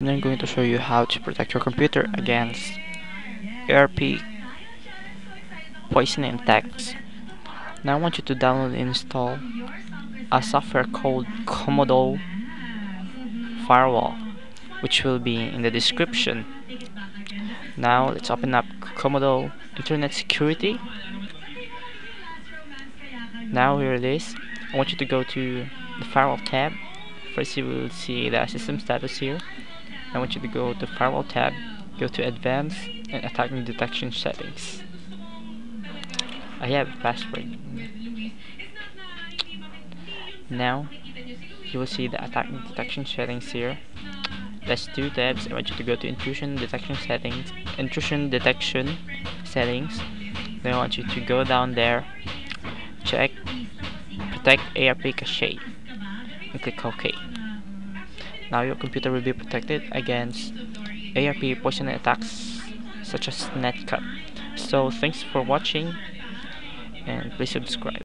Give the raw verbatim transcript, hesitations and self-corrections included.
And I'm going to show you how to protect your computer against A R P poisoning attacks. Now I want you to download and install a software called Comodo Firewall, which will be in the description. Now let's open up Comodo Internet Security. Now here it is. I want you to go to the Firewall tab. First you will see the system status here. I want you to go to Firewall tab, go to Advanced and Attack and Detection Settings. I have a password. Now you will see the attack and detection settings here. There's two tabs. I want you to go to intrusion detection settings, intrusion detection settings. Then I want you to go down there, check protect A R P cache, and click OK. Now your computer will be protected against A R P poisoning attacks such as NetCut. So thanks for watching, and please subscribe.